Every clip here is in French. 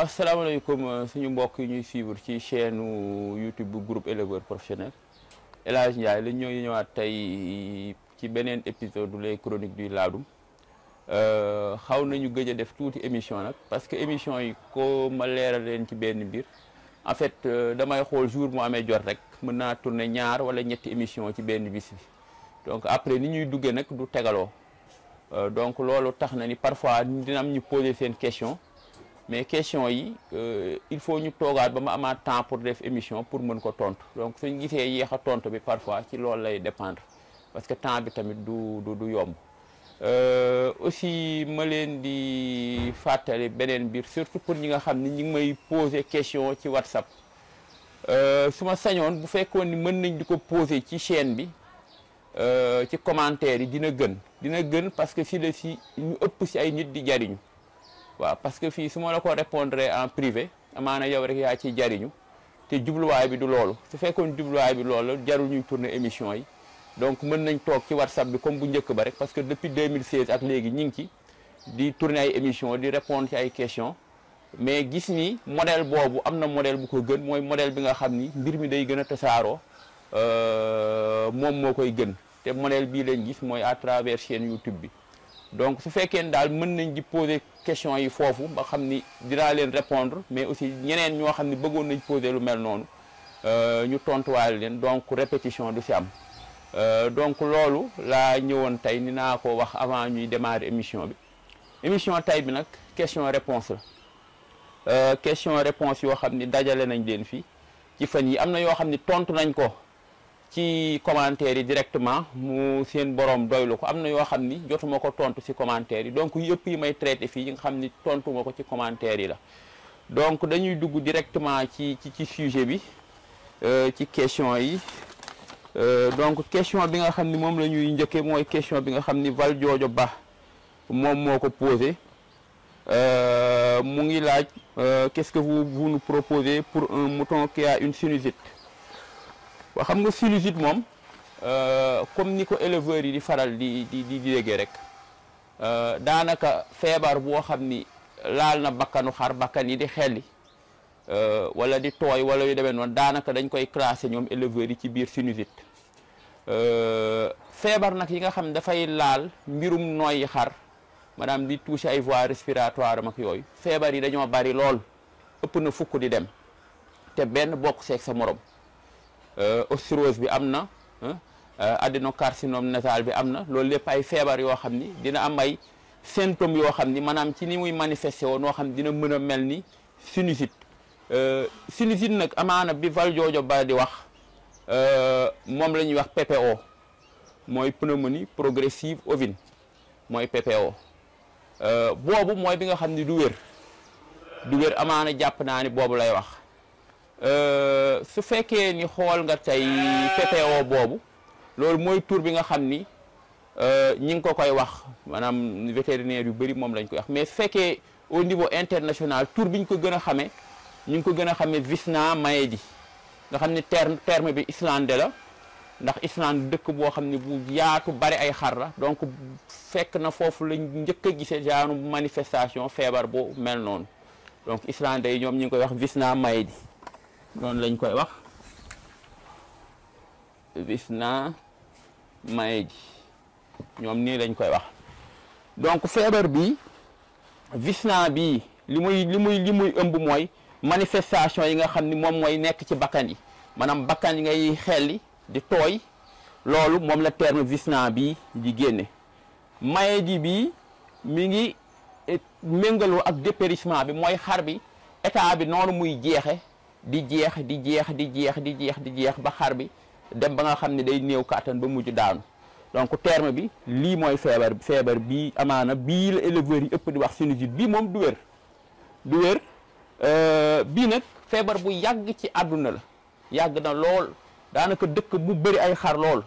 asalaamaaleykum suñu mbokk ñuy suivre ci chaîne YouTube bu groupe Eleveurs Professionnel El Hadj Ndiaye la ñoo ñëwaat tey ci beneen épisode les chroniques du Ladoum xaw nañu gëj a def tuuti émission nag parce que émission yi ko ma leeral leen ci benn mbir en fait damay xool jour mu amee jot rek mën naa tourner ñaar wala ñetti émission ci benn bis bi donc après ni ñuy duggee nag du tegaloo donc loolu tax na ni parfois dina am ñu poser seen question mais question yi il faut ñu toogaat ba ma amaat temps pour def émission pour mën ko tontu donc suñ gisee yéex a tontu bi parfois ci loolu lay dépendre parce que temps bi tamit du yomb aussi ma leen di fàttali beneen mbir surtout pour ñi nga xam ni ñi ngi may poser question ci WhatsApp su ma sañoon bu fekkoon ni mën nañ di ko poser ci chaîne bi ci commentaire yi dina gën parce que si la si ñu ëpp si ay nit di jariñu waaw parce que fii su ma la ko répondre en privé amaana yow rek yaa ci jariñu te jubluwaay bi du loolu su fekkoon jubluwaay bi loolu jarul ñuy tourner émission yi donc mën nañ toog ci WhatsApp bi comme bu njëkk ba rek parce que depuis 2016 ak léegi ñu ngi ci di tourner ay émission di répondre ci ay questions mais gis ni modèle boobu am na modèle bu ko gën mooy modèle bi nga xam ni mbir mi day gën a tasaaroo moom moo koy gën te modèle bii lañ gis mooy à travers chaîne YouTube bi donc su fekkee ne daal mën nañ di poser question yi foofu ba xam ni dinaa leen répondre mais aussi ñeneen ñoo xam ne bëggoon nañ poser lu mel noonu ñu tontuwaale leen donc répétition du si am donc loolu laa ñëwoon tey ni naa ko wax avant ñuy démarrer émission bi émission tey bi nag question réponse la question réponse yoo xam ni dajale nañ leen fii ci fan yi am na yoo xam ni tontu nañ ko ci commentaire yi directement mu seen borom doylu ko am na yoo xam ni jotuma ko tontu ci commentaire yi donc yëpp yi may traité fii yi nga xam ni tontuma ko ci commentaire yi la donc dañuy dugg directement ci sujet bi ci question yi donc question bi nga xam ni moom la ñuy njëkkee mooy question bi nga xam ni Val Joojo Ba moom moo ko posé mu ngi laaj qu'est-ce que vous nous proposez pour un mouton qui a une sinusite. waaw xam nga sinusite moom comme ni ko éleveurs yi di faral di déggee rek daanaka feebar boo xam ni laal na bakkanu xar bakkan yi di xelli wala di tooy wala yu demee noonu daanaka dañ koy classé ñoom éleveurs yi ci biir sinusite feebar nag yi nga xam dafay laal mbirum nooyi xar maanaam di touché ay voies respiratoires am ak yooyu feebar yi dañoo bari lool ëpp na fukk di dem te benn bokk seeg sa morom. ostrose bi am na adénocarcinome nasal bi am na loolu lépp ay feebar yoo xam ni dina am ay symptômes yoo xam ni maanaam ci ni muy manifesté woo noo xam dina mën a mel ni sinusite sinusite nag amaana bi Val Joojo Ba di wax moom la ñuy wax PPO mooy pneumonie progressive ovine mooy PPO boobu mooy bi nga xam ni du wér amaana jàpp naa ni boobu lay wax su fekkee ni xool nga tey PPO boobu loolu mooy tur bi nga xam ni ñi ngi ko koy wax maanaam vétérinaire yu bëri moom lañ koy wax mais su fekkee au niveau international tur bi ñu ko gën a xamee ñu ngi ko gën a xamee Visna Maedi nga xam ni terme bi islandais la ndax Islande dëkk boo xam ni bu yaatu bari ay xar la donc fekk na foofu lañ njëkk a gisee genre manifestation feebar bu mel noonu donc islandais yi ñoom ñu ngi koy wax Visna Maedi noonu lañ koy wax Visna Maedi ñoom nii lañ koy wax donc feebar bi Visna bi li muy ëmb mooy manifestation yi nga xam ni moom mooy nekk ci bakkan yi maanaam bakkan yi ngay xelli di tooy loolu moom la terme Visna bi di génne Maedi bi mi ngi méngaloo ak dépérissement bi mooy xar bi état bi noonu muy jeexe di jeex ba xar bi dem ba nga xam ne day néew kàttan ba mujj daanu donc terme bi lii mooy feebar bii amaana bii la éleveurs yi ëpp di wax sinusite bii moom du wér bii nag feebar bu yàgg ci àdduna la yàgg na lool daanaka dëkk bu bëri ay xar lool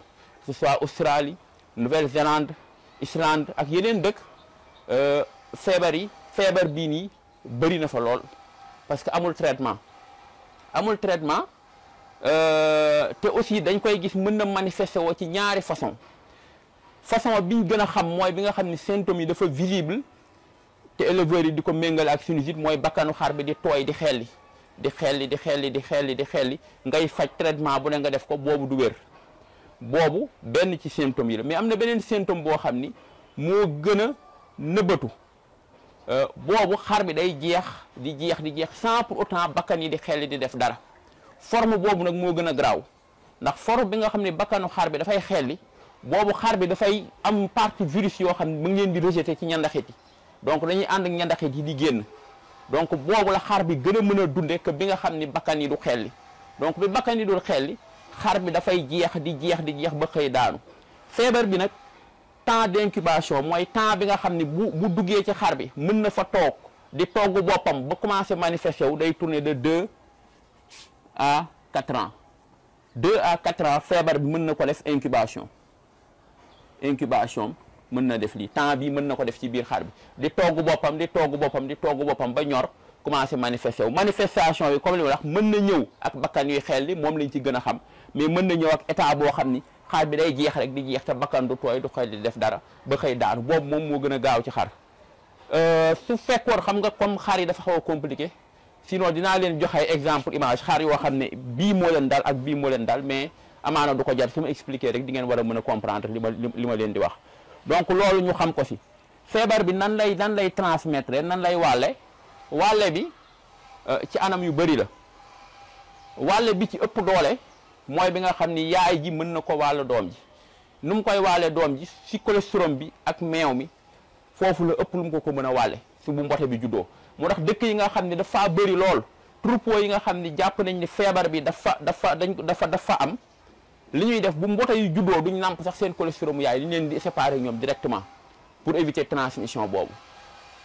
que ce soit Australie Nouvelle-Zélande Islande ak yeneen dëkk feebar bii nii bëri na fa lool parce que amul traitement te aussi dañ koy gis mën na manifester woo ci ñaari façon bi ñu gën a xam mooy bi nga xam ni symptômes yi dafa visible te te éleveurs yi di ko méngale ak sinusite mooy bakkanu xar bi di tooy di xelli di xelli di xelli di xelli di xelli ngay faj traitement bu ne nga def ko boobu du wér. boobu benn ci symptômes yi la mais am na beneen symptôme boo xam ni moo gën a nëbbatu boobu xar bi day jeex di jeex di jeex sans pour autant bakkan yi di xelli di def dara forme boobu nag moo gën a garaaw ndax forme bi nga xam ne bakkanu xar bi dafay xelli boobu xar bi dafay am partie virus yoo xam ne mu ngi leen di rejeté ci ñandaxit yi donc dañuy ànd ak ñandaxit yi di génn donc boobu la xar bi gën a mën a dundee que bi nga xam ni bakkan yi du xelli donc bi bakkan yi dul xelli xar bi dafay jeex di jeex di jeex ba xëy daanu feebar bi nag temps d'incubation mooy temps bi nga xam ne bu duggee ci xar bi mën na fa toog di togg boppam ba commencé manifester wu day tourner de 2 à 4 ans 2 à 4 ans feebar bi mën na ko def incubation mën na def lii temps bi mën na ko def ci biir xar bi di togg boppam di togg boppam di togg boppam ba ñor commencé manifester wu manifestation bi comme li ma wax mën na ñëw ak bakkan yuy xel li moom lañ ci gën a xam mais mën na ñëw ak état boo xam ni xar bi day jeex rek di jeex te bakkan du tooy du xel di def dara ba xëy daanu boobu moom moo gën a gaaw ci xar su fekkoon xam nga comme xar yi dafa xaw a compliqué sinon dinaa leen joxe exemple image xar yoo xam ne bii moo leen dal ak bii moo leen dal mais amaana du ko jar su ma expliqué rek di ngeen war a mën a comprendre li ma leen di wax donc loolu ñu xam ko si feebar bi nan lay transmettre nan lay wàlle bi ci anam yu bëri la wàlle bi ci ëpp doole mooy bi nga xam ni yaay ji mën na ko wàll doom ji nu mu koy wàlle doom ji si cholestérol bi ak meew mi foofu la ëpp lu mu ko mën a wàlle su bu mbote bi juddoo moo tax dëkk yi nga xam ne dafa bëri lool troupeau yi nga xam ni jàpp nañ ne feebar bi dafa am li ñuy def bu mbote yu juddoo duñ nàmp sax seen cholestérol yaay li leen di séparer ñoom directement pour éviter transmission boobu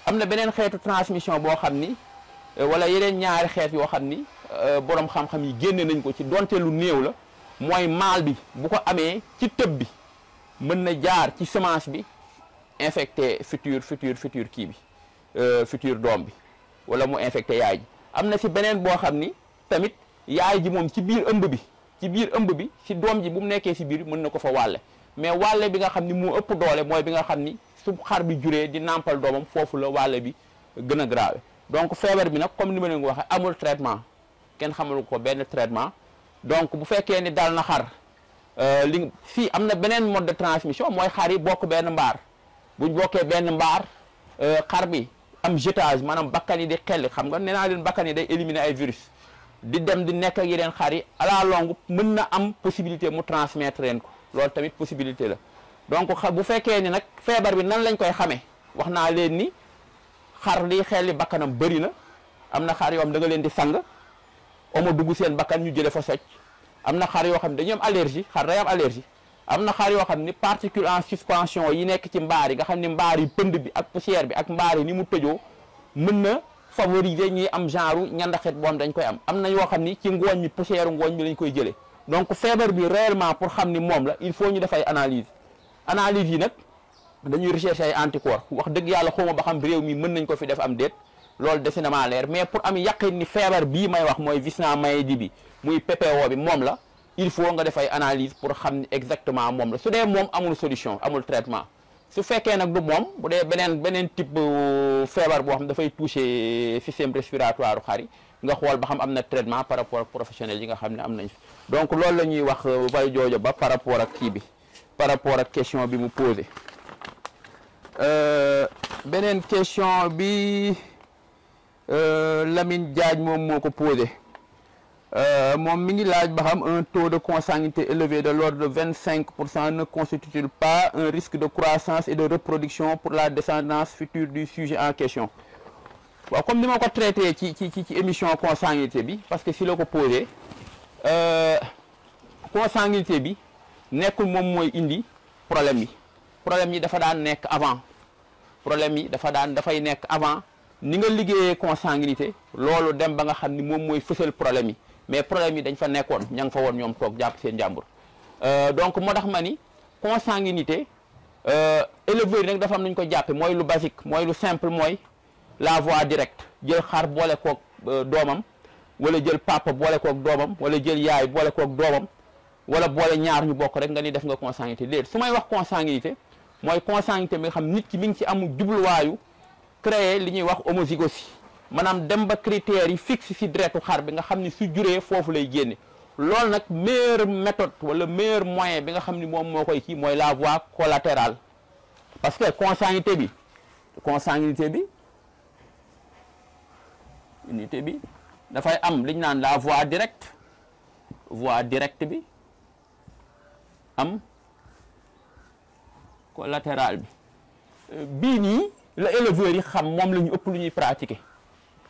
am na beneen xeetu transmission boo xam ni wala yeneen ñaari xeet yoo xam ni borom xam-xam yi génne nañ ko ci donte lu néew la mooy maal bi bu ko amee ci tëb bi mën na jaar ci semence bi infecté futur kii bi futur doom bi wala mu infecté yaay ji am na si beneen boo xam ni tamit yaay ji moom ci biir ëmb bi si doom ji bu mu nekkee si biir mën na ko fa wàlle mais wàlle bi nga xam ni moo ëpp doole mooy bi nga xam ni su xar bi juree di nàmpal doomam foofu la wàlle bi gën a grave donc feebar bi nag comme ni ma leen ko waxee amul traitement kenn xamul ko benn traitement donc bu fekkee ni dal na xar li fii am na beneen mode de transmission mooy xar yi bokk benn mbaar buñ bokkee benn mbaar xar bi am jetage maanaam bakkan yi di xelli xam nga nee naa leen bakkan yi day éliminer ay virus di dem di nekk ak yeneen xar yi à la longue mën na am possibilité mu transmettre leen ko loolu tamit possibilité la donc bu fekkee ni nag feebar bi nan lañ koy xamee wax naa leen ni xar liy xelli bakkanam bëri na am na xar yoo xam da nga leen di sang omo dugg seen bakkan ñu jële fa socc am na xar yoo xam ne dañu am allergie xar day am allergie am na xar yoo xam ni particules en suspension yi nekk ci mbaar yi nga xam ni mbaar yi pënd bi ak poussière bi ak mbaar yi ni mu tëjoo mën na favoriser ñuy am genre ñandaxet boo xam dañ koy am am na yoo xam ni ci ngooñ mi poussière ngooñ mi lañ koy jëlee donc feebar bi réellement pour xam ni moom la il faut ñu def ay analyse yi nag dañuy recherche ay anticorps wax dëgg yàlla xawma ba xam réew mi mën nañ ko fi def am déet loolu dese na maa leer mais pour am yaqin ni feebar bii may wax mooy Visna Maedi bi muy PPO bi moom la il faut nga def ay analyse pour xam ni exactement moom la su dee moom amul solution amul traitement su fekkee nag du moom bu dee beneen type feebar boo xam dafay toucher système respiratoire xar yi nga xool ba xam am na traitement par rapport ak professionnels yi nga xam ne am nañ fi donc loolu la ñuy wax bay joojo ba par rapport ak kii bi par rapport à la question que vous posez. Une question que Lamine Diagne m'a posée. Mon mini-lage Baham, un taux de consanguinité élevé de l'ordre de 25% ne constitue pas un risque de croissance et de reproduction pour la descendance future du sujet en question. Bon, comme je l'ai traité qui émission consanguinité, parce que si l'on pose, consanguinité, nekkul moom mooy indi problème yi dafa daan nekk avant dafay nekk avant ni nga liggéeyee consanguinité loolu dem ba nga xam ni moom mooy fësal problème yi mais problème yi dañ fa nekkoon ña nga fa woon ñoom toog jàpp seen jàmbur donc moo tax ma ni consanguinité éleveur yi nag dafa am nañ ko jàppe mooy lu basique mooy lu simple mooy la voie directe jël xar boole koog doomam wala jël papa boole koog doomam wala jël yaay boole koog doomam wala boole ñaar ñu bokk rek nga ni def nga consanguinité léegi su may wax consanguinité mooy consanguinité bi nga xam nit ki mi ngi ci amul jubluwaayu créer li ñuy wax homozygosie maanaam dem ba critères yi fixe si deretu xar bi nga xam ni su juree foofu lay génne. loolu nag meilleure méthode wala meilleur moyen bi nga xam ni moom moo koy kii mooy la voie collatérale parce que consanguinité bi dafay am li ñu naan la voie directe bi am collatéral bi bii nii la éleveurs yi xam moom la ñu ëpp lu ñuy pratiquer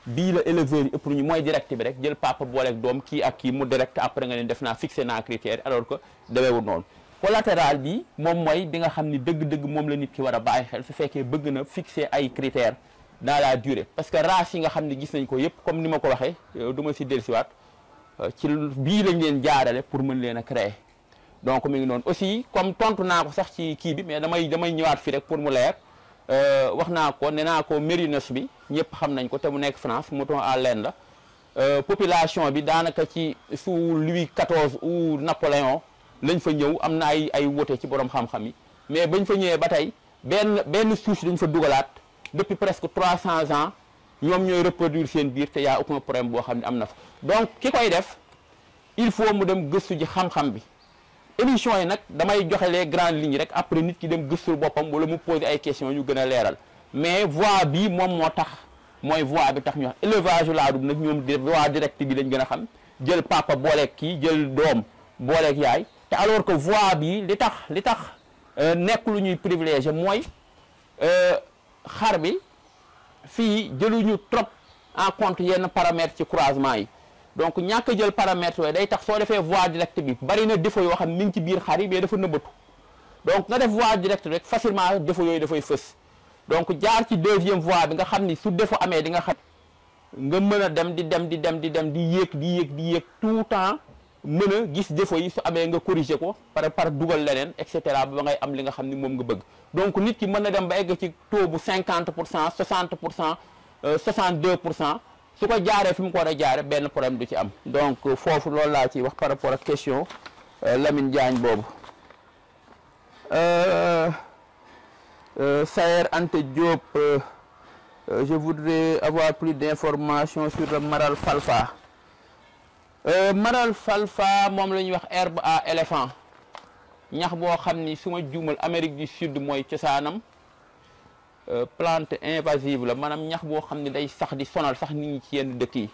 bii la éleveurs yi ëpp lu ñu mooy direct bi rek jël papa booleeg doom kii ak kii mu direct après nga ne def naa fixé naa critère alors que demeewul noonu collatéral bi moom mooy bi nga xam ni dëgg-dëgg moom la nit ki war a bàyyi xel su fekkee bëgg na fixé ay critères dans la durée parce que race yi nga xam ne gis nañ ko yëpp comme ni ma ko waxee du ma si dellusiwaat ci bii lañ leen jaarale pour mën leen a créer donc mi ngi noonu aussi comme tontu naa ko sax ci kii bi mais damay ñëwaat fii rek pour mu leer wax naa ko nee naa ko mérinos bi ñëpp xam nañ ko te mu nekk France mouton à laine la population bi daanaka ci sous Louis XIV ou Napoléon lañ fa ñëw am na ay wote ci borom xam-xam yi mais bañ fa ñëwee ba tey benn souche dañ fa dugalaat. Depuis presque 300 ans, nous avons reproduit cette bière et il n'y a aucun problème. Donc, ce qu'on fait, il faut que nous devons gëstu ji xam-xam bi. Émission yi nag damay joxe les grandes lignes rek après nit ki dem gëstu boppam wala mu poser ay questions yu gën a leeral. Mais voie bi moom moo tax mooy voie bi tax ñu wax élevage Ladoum nag ñoom voie directe bi lañ gën a xam jël papa booleeg kii jël doom booleeg yaay te alors que voie bi li tax nekk lu ñuy privilégié mooy. xar bi fii jëluñu trop en compte yenn paramètres ci croisement yi donc ñàkk jël paramètres yooyu day tax soo defee voie directe bi bari na défaut yoo xam ni ngi ci biir xar yi mais dafa nëbbatu donc nga def voie directe rek facilement défaut yooyu dafay fës donc jaar ci deuxième voie bi nga xam ni su défaut amee di nga xam nga mën a dem di dem di yéeg tout temps mën a gis défaut yi su amee nga corriger ko par dugal leneen et cetera ba ngay am li nga xam ni moom nga bëgg donc nit ki mën na dem ba egg ci taux bu 50% 60% 62% su ko jaaree fi mu ko war a jaaree benn problème du ci am. donc foofu loolu laa ciy wax par rapport ak question Lamine Diagne boobu Sahir Ante Diop je voudrais avoir plus d'informations sur le maral falfa. Maral falfa moom la ñuy wax herbe à éléphant ñax boo xam ni su ma juumal Amérique du Sud mooy cosaanam plante invasive la maanaam ñax boo xam ne day sax di sonal sax nit ñi ci yenn dëkk yi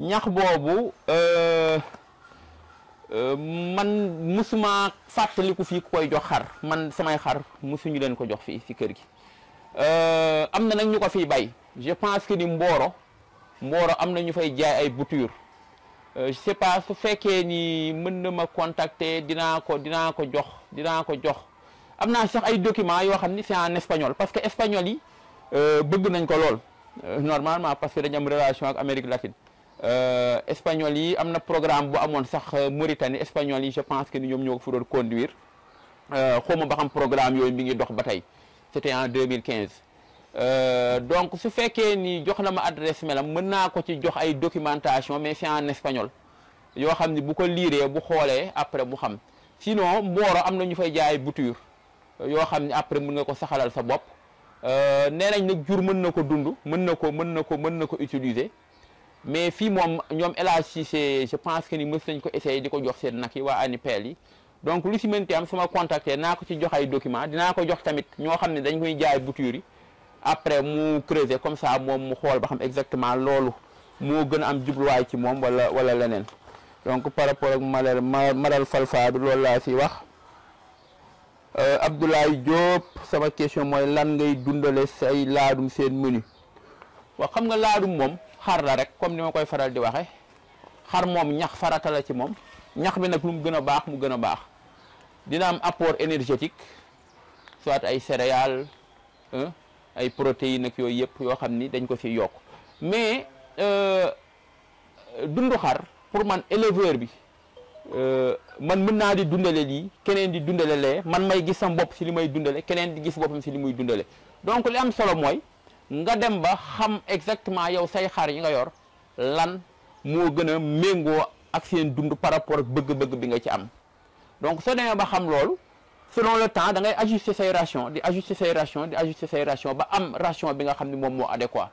ñax boobu man musuma fàttaliku fii ku koy jox xar man samay xar musuñu leen ko jox fii si kër gi am na nag ñu ko fiy bay je pense que ni Mboro am na ñu fay jaay ay bouture je sais pas su fekkee ni mën na ma contacter dinaa ko jox am naa sax ay documents yoo xam ni c'est en espagnol parce que espagnol yi bëgg nañ ko lool normalement parce que dañu am relation ak Amérique latine espagnol yi am na programme bu amoon sax Mauritanie espagnol yi je pense que ni ñoom ñoo ko fa doon conduire xawma ba xam programme yooyu mi ngi dox ba tey c'était en 2015 donc su fekkee ni jox na ma adresse melam mën naa ko ci jox ay documentation mais c'est en espagnol yoo xam ni bu ko liiree bu xoolee après bu xam sinon Mboro am na ñu fay jaay bouture yoo xam ni après mën nga ko saxalal sa bopp nee nañ nag jur mën na ko dund mën na ko utiliser mais fii moom ñoom élhgc je pense que ni mës nañ ko essayer di ko jox seen nag yi waa ANIPEL yi donc lu si mënti am suma contacter naa ko ci jox ay document dinaa ko jox tamit ñoo xam ne dañ koy jaay bouture yi après mu creuser comme ça moom mu xool ba xam exactement loolu moo gën a am jubluwaay ci moom wala leneen donc par rapport ak maral falfa bi loolu laa si wax Abdoulaye Diop sama question mooy lan ngay dundale say laadum seen menu waaw xam nga laadum moom xar la rek comme ni ma koy faral di waxe xar moom ñax farata la ci moom ñax bi nag lu mu gën a baax mu gën a baax dina am apport énergétique soit ay céréales ay protéines ak yooyu yëpp yoo xam ni dañ ko fi yokk mais dundu xar pour man éleveur bi man mën naa di dundale lii keneen di dundale lee man may gis sam bopp si li may dundale keneen di gis boppam si li muy dundale donc li am solo mooy nga dem ba xam exactement yow say xar yi nga yor lan moo gën a méngoo ak seen dund par rapport ak bëgg-bëgg bi nga ci am donc soo demee ba xam loolu selon le temps da ngay ajuster say ration di ajuster say ration di ajuster say ration ba am ration bi nga xam ne moom moo adéquat.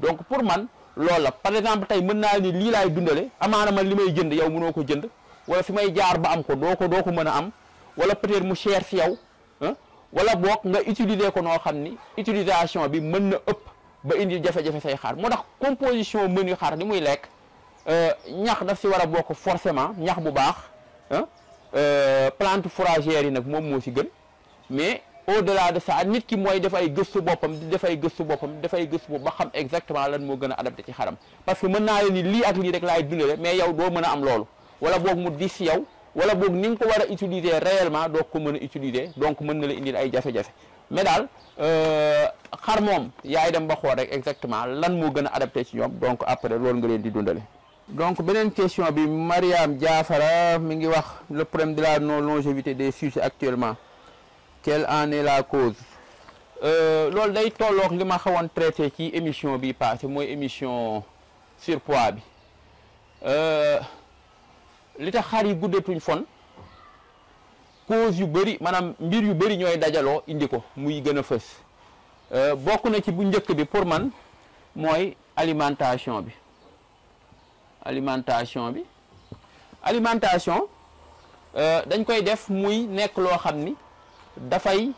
Donc pour man loolu la par exemple tey mën naa ni lii laay dundale amaana man li may jënd yow mënoo ko jënd wala fi may jaar ba am ko doo ko mën a am wala peut-être mu cher fi yow wala boog nga utiliser ko noo xam ni utilisation bi mën na ëpp ba indi jafe-jafe say xaar moo tax composition menu xaar ni muy lekk ñax daf si war a bokk forcément ñax bu baax plante fourragère yi nag moom moo si gën mais au-delà de ça nit ki mooy dafay gëstu boppam dafay gëstu boppam ba xam exactement lan moo gën a adapté ci xaram parce que mën naa leen ni lii ak lii rek laay dundale mais yow doo mën a am loolu wala boog mu dis yow wala boog ni nga ko war a utiliser réellement doo ko mën a utiliser donc mën na la indil ay jafe-jafe mais daal xar moom yaay dem ba xool rek exactement lan moo gën a adapté ci ñoom donc après loolu nga leen di dundale. Donc beneen question bi Mariam Diassara mi ngi wax le problème de la non longévité des sujets actuellement. Quelle en est la cause? Loolu day tolloog li ma xawoon traité ci émission bi passé mooy émission surpoids bi li tax xar yi guddetuñ fon cause yu bëri maanaam mbir yu bëri ñooy dajaloo indi ko muy gën a fës bokk na ci bu njëkk bi pour man mooy alimentation dañ koy def muy nekk loo xam ni dafay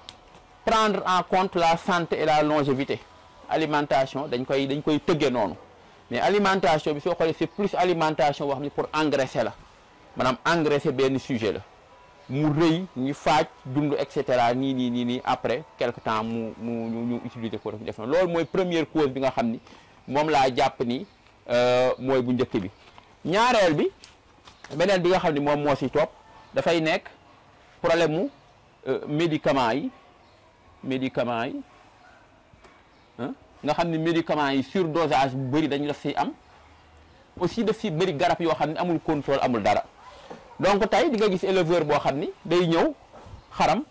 prendre en compte la santé et la longévité alimentation dañ koy tëggee noonu mais alimentation bi soo xoolee c'est plus alimentation boo xam ne pour engraisser la maanaam engraisser benn sujet la mu rëy ñu faaj dund et cetera nii après quelque temps mu utiliser ko def noonu loolu mooy première cause bi nga xam ni moom laa jàpp ni mooy bu njëkk bi. ñaareel bi beneen bi nga xam ne moom moo si topp dafay nekk problème mu. médicaments yi nga xam ne médicaments yi surdosage bu bëri dañu def si am aussi def si bëri garab yoo xam ne amul contrôle amul dara donc tey di nga gis éleveur boo xam ni day ñëw xaram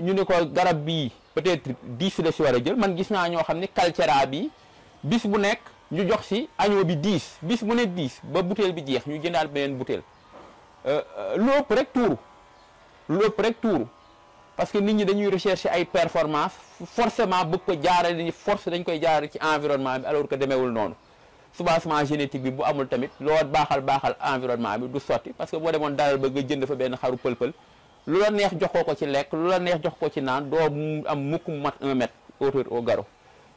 ñu ne ko garab bii peut-être 10 la si war a jël man gis naa ñoo xam ne calcéra bi bis bu nekk ñu jox si agneau bi 10 bis bu ne 10 ba butéel bi jeex ñu jëndaal beneen butéel lu ëpp rek tuuru. Parce que nit ñi dañuy rechercher ay performance forcément bëgg ko jaarale ni force dañ koy jaarale ci environnement bi alors que demeewul noonu soubassement génétique bi bu amul tamit loo baaxal environnement bi du sotti parce que boo demoon dalal ba nga jënd fa benn xaru pël-pël lu la neex jox ko ci lekk lu la neex jox ko ci naan doo am mukk mu mat 1 mètre hauteur au garrot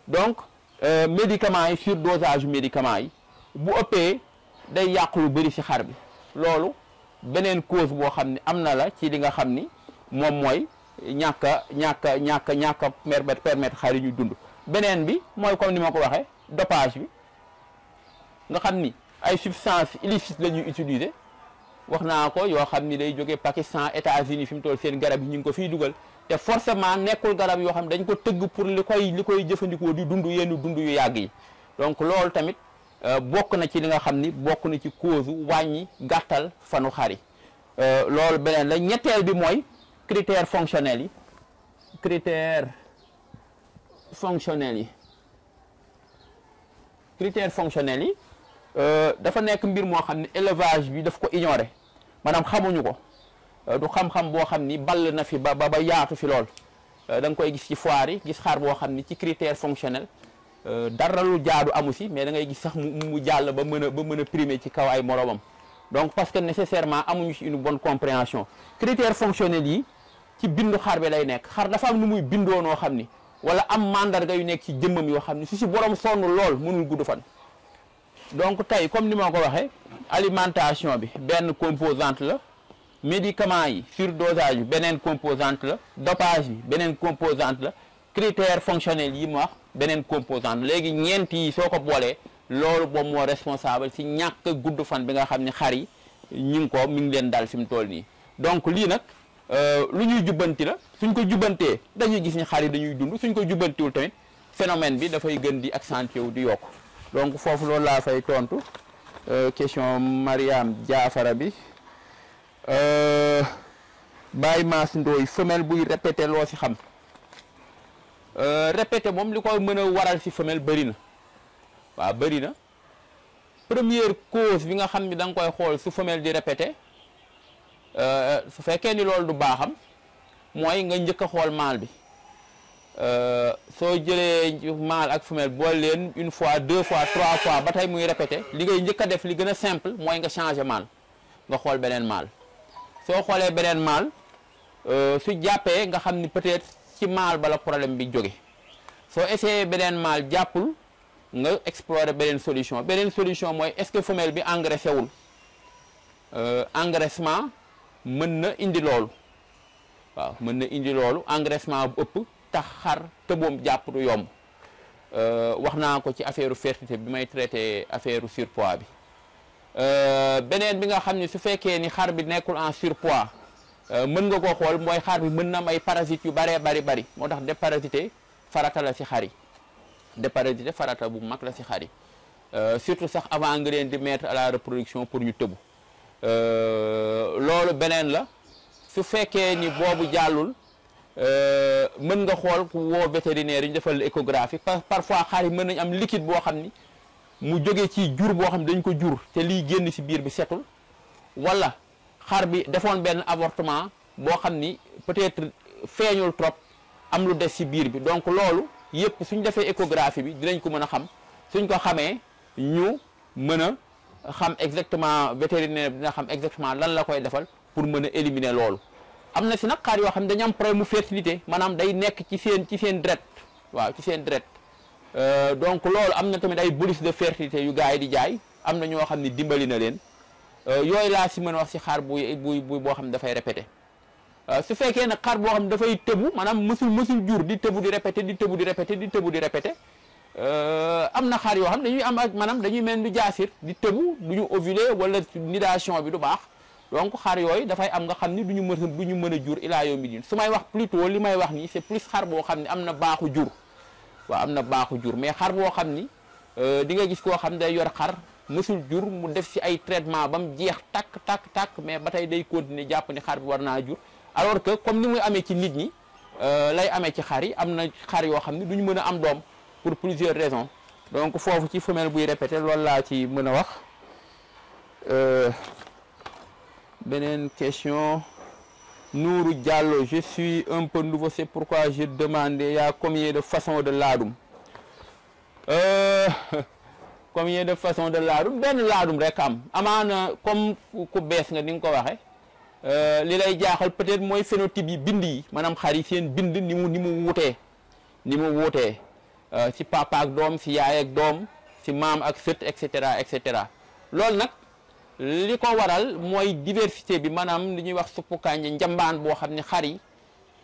donc médicaments yi surdosage médicaments yi bu ëppee day yàq lu bëri si xar bi loolu beneen cause boo xam ne am na la ci li nga xam ni moom mooy ñàkk a permettre xar yi ñu dund beneen bi mooy comme ni ma ko waxee dopage bi nga xam ni ay substances illicites la ñuy utiliser wax naa ko yoo xam ni day jógee Pakistan États-Unis fi mu toll seen garab yi ñu ngi ko fiy dugal te forcément nekkul garab yoo xam dañ ko tëgg pour li koy jëfandikoo di dund yenn dund yu yàgg yi donc loolu tamit bokk na ci li nga xam ni bokk na ci cause wàññi gàttal fanu xar yi loolu beneen la ñetteel bi mooy critères fonctionnels yi dafa nekk mbir moo xam ne élevage bi daf ko ignorer maanaam xamuñu ko du xam-xam boo xam ni ball na fi ba yaatu fi lool da nga koy gis ci foire yi gis xar boo xam ni ci critère fonctionnel dara lu jaadu amu si mais da ngay gis sax mu jàll ba mën a primer ci kaw ay moromam donc parce que nécessairement amuñu ci une bonne compréhension critères fonctionnels yi ci bindu xar bi lay nekk xar dafa am nu muy bindoo noo xam ni wala am mandarga yu nekk ci jëmmam yoo xam ni su si borom sonn lool mënul gudd fan. donc tey comme ni ma ko waxee alimentation bi benn composante la médicaments yi surdosage bi beneen composante la dopage bi beneen composante la. critères fonctionnels yi mu wax beneen composante léegi ñeent yi soo ko boolee loolu moom moo responsable si ñàkk gudd fan bi nga xam ne xar yi ñu ngi ko mi ngi leen dal fi mu toll nii donc lii nag lu ñuy jubbanti la suñ ko jubbantee dañuy gis ni xar yi dañuy dund suñ ko jubbantiwul tamit phénomène bi dafay gën di accentuer wu di yokk donc foofu loolu laa fay tontu question Mariam Diassara bi Baye Mass Ndoye femelle buy répété loo si xam. répété moom li koy mën a waral si femelle bëri na waaw bëri na première cause bi nga xam ni da nga koy xool su femelle di répété su fekkee ni loolu du baaxam mooy nga njëkk a xool mâle bi soo jëlee mâle ak femelle boole leen une fois deux fois trois fois ba tey muy répété li ngay njëkk a def li gën a simple mooy nga changé mâle nga xool beneen mâle. soo xoolee beneen mâle su jàppee nga xam ni peut-être ci mâle ba la problème bi jóge soo essayé beneen mâle jàppul nga explorer beneen solution. beneen solution mooy est-ce que femelle bi engraissé wul engraissement mën na indi loolu. waaw mën na indi loolu engraissement bu ëpp tax xar tëboom jàpp du yomb wax naa ko ci affaire fertilité bi may traité affaire surpoids bi beneen bi nga xam ne su fekkee ni xar bi nekkul en surpoids mën nga koo xool mooy xar bi mën na am ay parasites yu baree bari moo tax déparasité farata la si xar yi déparasité farata bu mag la si xar yi surtout sax avant nga leen di mettre à la reproduction pour ñu tëbu loolu beneen la. su fekkee ni boobu jàllul mën nga xool woo vétérinaire yi ñu defal échographie parfois xar yi mën nañ am liquide boo xam ni mu jógee ci jur boo xam ne dañ ko jur te liy génn si biir bi setul wala xar bi defoon benn avortement boo xam ni peut-être feeñul trop am lu des si biir bi donc loolu yépp suñ defee échographie bi dinañ ko mën a xam suñ ko xamee ñu mën a xam exactement vétérinaire bi dina xam exactement lan la koy defal pour mën a éliminer loolu am na si nag xar yoo xam ne dañu am problème mu fertilité maanaam day nekk ci seen dret waaw ci seen dret donc loolu am na tamit ay bonus de fertilité yu gars yi di jaay am na ñoo xam ne dimbali na leen yooyu laa si mën a wax si xar buy boo xam ne dafay répété su fekkee nag xar boo xam ne dafay tëbu maanaam mësul jur di tëbu di répété di tëbu di répété di tëbu di répété am na xar yoo xam ne dañuy am ak maanaam dañuy mel ni jaasir di tëbu du ñu ovuler wala nidation bi du baax. donc xar yooyu dafay am nga xam ni du ñu mën a jur ilaa yow mi din su may wax plutôt li may wax nii c'est plus xar boo xam ni am na baaxu jur waaw am na baaxu jur mais xar boo xam ni di nga gis koo xam day yor xar mësul jur mu def si ay traitement ba mu jeex takk mais ba tey day continuer jàpp ni xar bi war naa jur alors que comme ni muy amee ci nit ñi lay amee ci xar yi am na xar yoo xam ni du ñu mën a am doom pour plusieurs raisons donc foofu ci femelle buy répété loolu laa ci mën a wax Beneen question. Nourou Diallo, je suis un peu nouveau, c'est pourquoi j'ai demandé il y a combien de façons de ladoum. Combien de façons de ladoum? Ben ladoum rek am. Amaana comme ku bees nga ni nga ko waxee. Li lay jaaxal peut-être mooy phénotype yi bind yi maanaam xar yi seen bind ni mu wutee. Ni mu wutee si papa ak doom si yaay ak doom si maam ak sët etc. loolu nag. li ko waral mooy diversité bi maanaam li ñuy wax suppu kànja njambaan boo xam ne xar yi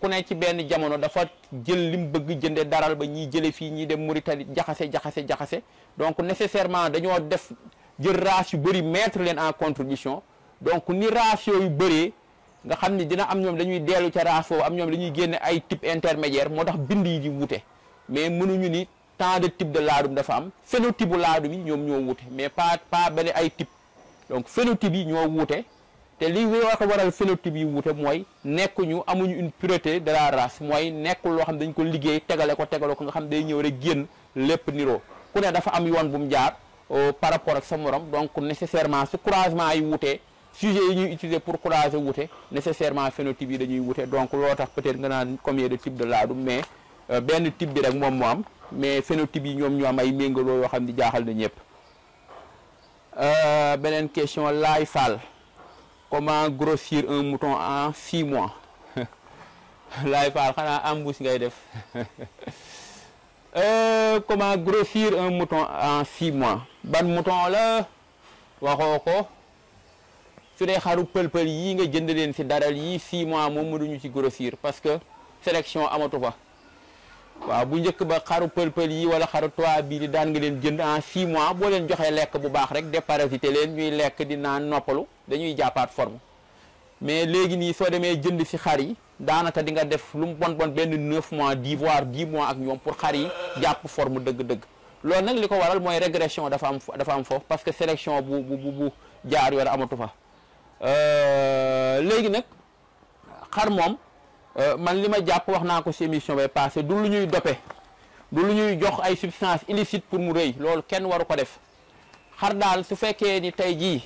ku ne ci benn jamono dafa jël lim bëgg jënde daral ba ñiy jële fii ñiy dem Mauritanie jaxase donc nécessairement dañoo def jël race yu bëri mettre leen en contribution donc ni race yu bëree nga xam ne dina am ñoom dañuy dellu ca race boobu am ñoom dañuy génne ay type intermédiaire moo tax bind yi di wute mais mënuñu ni tant de type de laadum dafa am phénotype bu laadum yi ñoom ñoo wute mais pas benn ay type donc phénotype yi ñoo wuute te li war ko waral phénotype yi wuute mooy nekkuñu amuñu une pureté de la race mooy nekkul loo xam dañ ko liggéey tegale ko nga xam day ñëw rek génn lépp niroo ku ne dafa am yoon bu mu jaar par rapport ak sa morom donc nécessairement su croisement yi wuutee sujet yi ñuy utiliser pour croiser wuute nécessairement phénotype yi dañuy wuute donc loo tax peut-être nga naan combien de type de ladoum mais benn type bi rek moom moo am mais phénotype yi ñoom ñoo am ay méngaloo yoo xam ni jaaxal na ñëpp. Beneen question Lifal, comment grossir un mouton en 6 mois? Lifal xanaa embouche ngay def. Comment grossir un mouton en 6 mois? Ban mouton la waxoo ko su dee xaru pël-pël yi nga jënd leen si daral yi 6 mois moom mënuñu ci grossir parce que sélection amatu fa. waaw bu njëkk ba xaru pël-pël yi wala xaru toit bii di daan nga leen jënd en 6 mois boo leen joxee lekk bu baax rek déparasité leen ñuy lekk di naan noppalu dañuy jàppaat forme mais léegi nii soo demee jënd si xar yi daanaka di nga def lu mu bon benn 9 mois voire 10 mois ak ñoom pour xar yi jàpp forme dëgg-dëgg loolu nag li ko waral mooy régression dafa am foofu parce que sélection bu jaar yoon amatu fa léegi nag xar moom. man li ma jàpp wax naa ko si émission bay passé du lu ñuy dope du lu ñuy jox ay substance illicite pour mu rëy loolu kenn waru ko def xar daal su fekkee ni tey jii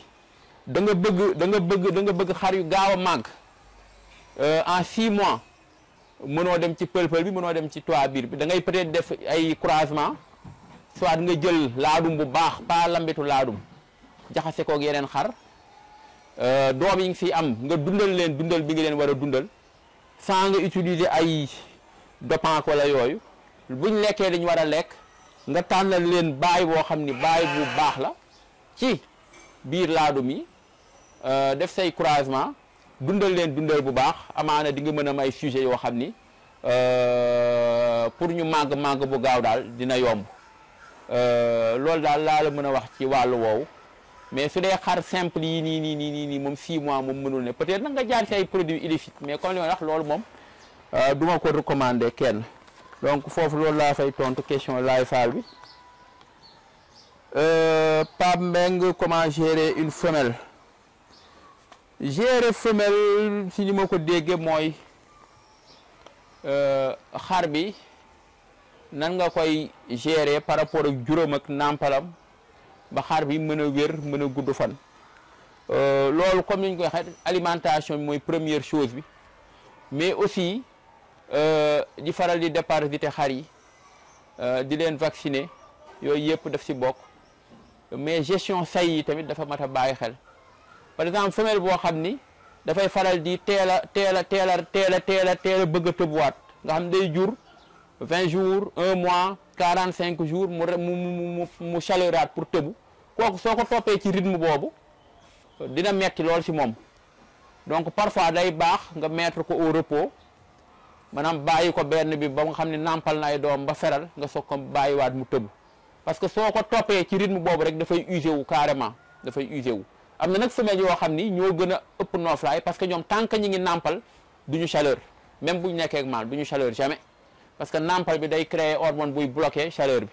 da nga bëgg xar yu gaaw a màgg en 6 mois mënoo dem ci pël-pël bi mënoo dem ci toit biir bi da ngay peut-être def ay croisement soit nga jël laadum bu baax pas lambitu laadum jaxase koog yeneen xar doom yi nga fi am nga dundal leen dundal bi nga leen war a dundal sans nga utiliser ay dopant wala yooyu buñ lekkee dañu war a lekk nga tànnal leen baay boo xam ni baay bu baax la ci biir laadum yi def say croisement dundal leen dundal bu baax amaana di nga mën a am ay sujet yoo xam ni pour ñu màgg bu gaaw daal dina yomb loolu daal laa la mën a wax ci wàllu woowu mais su dee xar simple yi nii moom 6 mois moom mënul ne peut-être nag nga jaar ci ay produits illicites mais comme li ma wax loolu moom du ma ko recommander kenn donc foofu loolu laa fay tontu question laay faal bi Pape Mbengue comment gérer une femelle. Gérer femelle si ni ma ko déggee mooy xar bi nan nga koy gérer par rapport ak juróom ak nàmpalam ba xar bi mën a wér mën a gudd fan. Loolu comme ni ñu koy waxee alimentation bi mooy première chose bi mais aussi di faral di déparasiter xar yi di leen vacciner yooyu yëpp daf si bokk mais gestion say yi tamit dafa mat a bàyyi xel. Par exemple femelle boo xam ni dafay faral di teel a bëgg a tëbuwaat nga xam day jur 20 jours 1 mois 45 jours mu chaleuraat pour tëbu kooku soo ko toppee ci rythme boobu dina metti lool si moom. Donc parfois day baax nga mettre ko au repos maanaam bàyyi ko benn bi ba nga xam ne nàmpal na ay doom ba feral nga soog ko bàyyiwaat mu tëbu parce que soo ko toppee ci rythme boobu rek dafay usé wu carrément dafay usé wu. am na nag femelle yoo xam ni ñoo gën a ëpp nooflaay parce que ñoom tant que ñi ngi nàmpal du ñu chaleur même bu ñu nekkee ak mâle du ñu chaleur jamais parce que nàmpal bi day créer hormone buy bloquer chaleur bi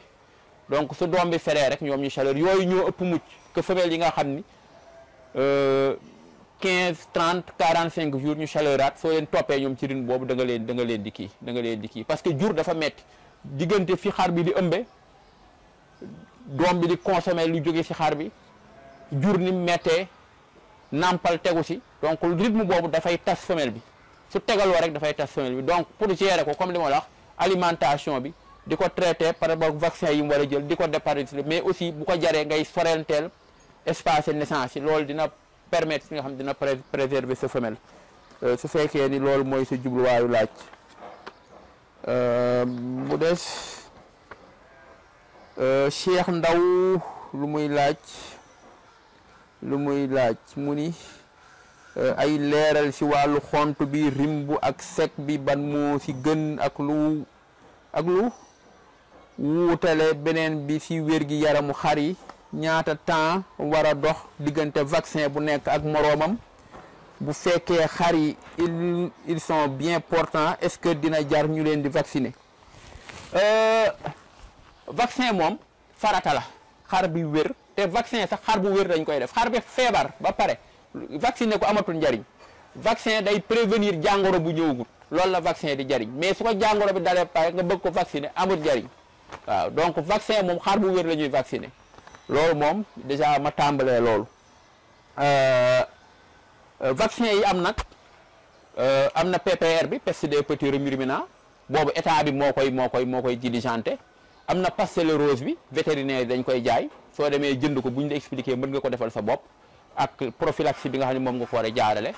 donc su doom bi feree rek ñoom ñu chaleur yooyu ñoo ëpp mucc que femelle yi nga xam ni 15 30 45 jours ñu chaleuraat soo leen toppee ñoom ci rin boobu da nga leen di kii parce que jur dafa metti diggante fi xar bi di ëmbe doom bi di consommer lu jóge si xar bi. jur ni mettee nàmpal tegu si donc rythme boobu dafay tas femelle bi su tegaloo rek dafay tas femelle bi donc pour gérer ko comme li ma la wax alimentation bi di ko traité par rapport vaccin yi mu war a jël di ko déparasiter mais aussi bu ko jaree ngay sorenteel espace naissance yi loolu dina permettre si nga xam dina préserver sa femelle su fekkee ni loolu mooy sa jubluwaayu laaj mu des Cheikh Ndaw lu muy laaj mu ni ay leeral si wàllu xont bi rimbu ak sec bi ban moo si gën ak lu wuutale beneen bi si wér gi yaramu xar yi ñaata temps war a dox diggante vaccin bu nekk ak moroomam bu fekkee xar yi ils sont bien portants est-ce que dina jar ñu leen di vacciner. Vaccin moom farata la xar bi wér. te vaccin sax xar bu wér dañ koy def xar bi feebar ba pare vacciner ko amatul njariñ vaccin day prévenir jàngoro bu ñëwagul loolu la vaccin di jariñ mais su ko jàngoro bi dalee pare nga bëgg ko vacciner amul njariñ waaw donc vaccin moom xar bu wér la ñuy vacciner loolu moom déjà ma tàmbalee loolu vaccin yi am nag am na PPR bi peste des petits ruminants boobu état bi moo koy diligenté am na pastellérose bi vétérinaire dañ koy jaay soo demee jënd ko bu ñu la expliqué mën nga ko defal sa bopp ak prophylaxie bi nga xam ne moom nga ko war a jaarale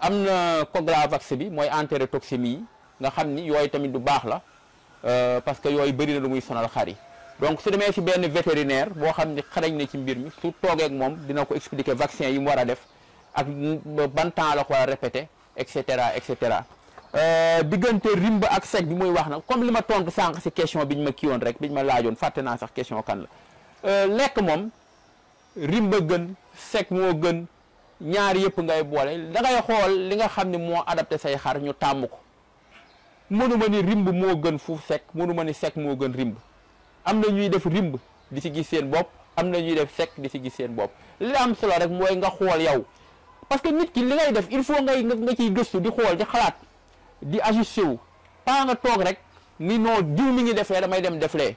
am na Cogravax bi mooy entérotoxémie yi nga xam ni yooyu tamit du baax la parce que yooyu bëri na lu muy sonal xar yi donc su demee si benn vétérinaire boo xam ni xarañ na ci mbir mi su toogee ak moom dina ko expliqué vaccin yi mu war a def ak ban temps la ko war a répété et cetera et cetera diggante rimba ak sec bi muy wax nag comme li ma tontu sànq si question bi ñu ma kiiwoon rek bi ñu ma laajoon fàtte naa sax question kan la. Lekk moom rimba gën sec moo gën ñaar yëpp ngay boole da ngay xool li nga xam ne moo adapté say xar ñu tàmm ko mënuma ni rimb moo gën fu sec mënuma ni sec moo gën rimb am na ñuy def rimb di si gis seen bopp am na ñuy def sec di si gis seen bopp li am solo rek mooy nga xool yow parce que nit ki li ngay def il faut nga ciy gëstu di xool di xalaat di ajusté wu pas nga toog rek ni non jiw mi ngi defee damay dem deflee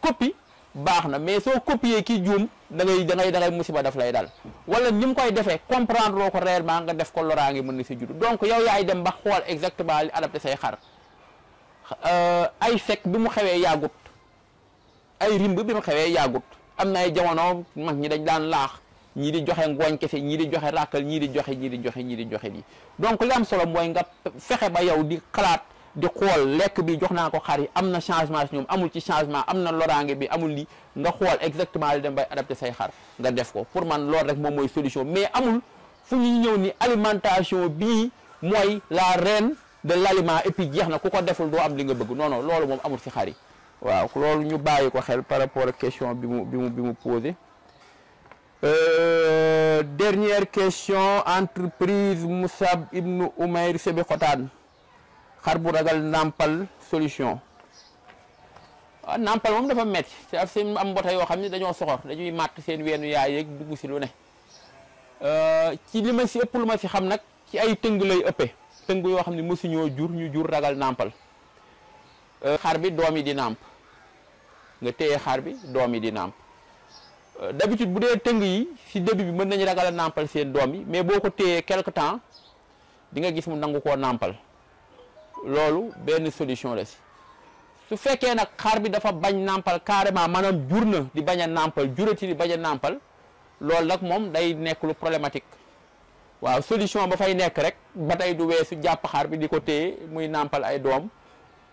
copie baax na mais soo copier ki juum da ngay musiba daf lay dal wala ni mu koy defee comprendre ko réellement nga def ko loraa ngi mën na si juddu donc yow yaay dem ba xool exactement li adapté say xar ay fekk bi mu xewee yaagut ay rimb bi mu xewee yaagut am na ay jamono mag ñi dañ daan laax ñii di joxe ngooñ kese ñii di joxe ràkkal ñii di joxe lii donc li am solo mooy nga fexe ba yow di xalaat di xool lekk bi jox naa ko xar yi am na changement si ñoom amul ci changement am na loraange bi amul li nga xool exactement li dem bay adapté say xar nga def ko pour man loolu rek moom mooy solution mais amul fu ñuy ñëw ni alimentation bii mooy la reine de l'aliment et puis jeex na ku ko deful doo am li nga bëgg non non loolu moom amul si xar yi waaw loolu ñu bàyyi ko xel par rapport ak question bi mu posé. Dernière question entreprise Moussab Ibn Oumayr Sebeqotan xar bu ragal nampal solution waaw nampal moom dafa métti ci af seen am mbota yoo xam ne dañoo soxor dañuy màtt seen weenu yaay yeeg dugg si lu ne ci li ma si ëpp lu ma si xam nag ci ay tëng lay ëppee tëng yoo xam ne mosuñoo jur ñu jur ragal nampal xar bi doom yi di nàmp nga téye xar bi doom yi di nàmp d'habitude bu dee tëng yi si début bi mën nañu ragal a nàmpal seen doom yi mais boo ko téyee quelque temps di nga gis mu nangu koo nàmpal loolu benn solution la si su fekkee nag xar bi dafa bañ nàmpal carrément maanaam jur na di bañ a nàmpal jurati di bañ a nàmpal loolu nag moom day nekk lu problématique waaw solution ba fay nekk rek ba tey du weesu jàpp xar bi di ko téye muy nàmpal ay doom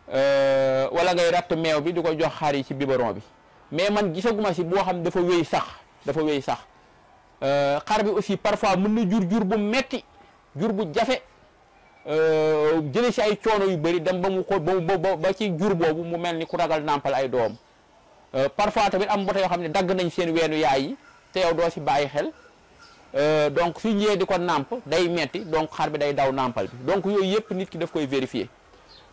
wala ngay ratt meew bi di ko jox xar yi ci biberon bi mais man gisaguma si boo xam dafa wéy sax xar bi aussi parfois mën na jur bu metti jur bu jafe jële si ay coono yu bëri dem ba mu xool ba ci jur boobu mu mel ni ku ragal nàmpal ay doom parfois tamit am mbota yoo xam ne dagg nañ seen weenu yaay yi te yow doo si bàyyi xel donc su ñëwee di ko nàmp day metti donc xar bi day daw nàmpal bi donc yooyu yëpp nit ki daf koy vérifier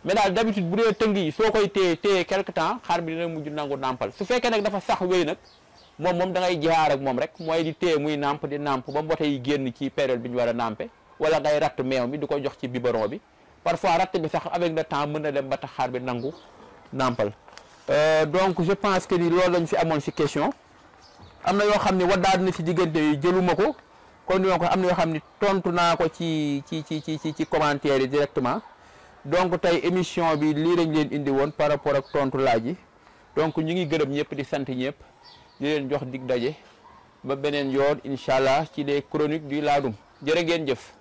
mais daal d'habitude bu dee tëng yi soo koy téye quelque temps xar bi dina mujj nangu nàmpal su fekkee nag dafa sax wéy nag moom da ngay jaar ak moom rek mooy di téye muy nàmp di nàmp ba mbote yi génn ci période bi ñu war a nàmpe wala ngay ratt meew mi di ko jox ci biberon bi parfois ratt bi sax avec le temps mën na dem ba tax xar bi nangu nàmpal donc je pense que ni loolu lañ fi amoon si question am na yoo xam ne waddaat na si diggante yi jëluma ko kon yoo ko am na yoo xam ne tontu naa ko ci commentaire yi directement donc tey émission bi lii lañ leen indi woon par rapport ak tontu laaj yi donc ñu ngi gërëm ñëpp di sant ñëpp di leen jox dig daje ba beneen yoon incha allah ci les chroniques du Ladoum jërë ngeen jëf.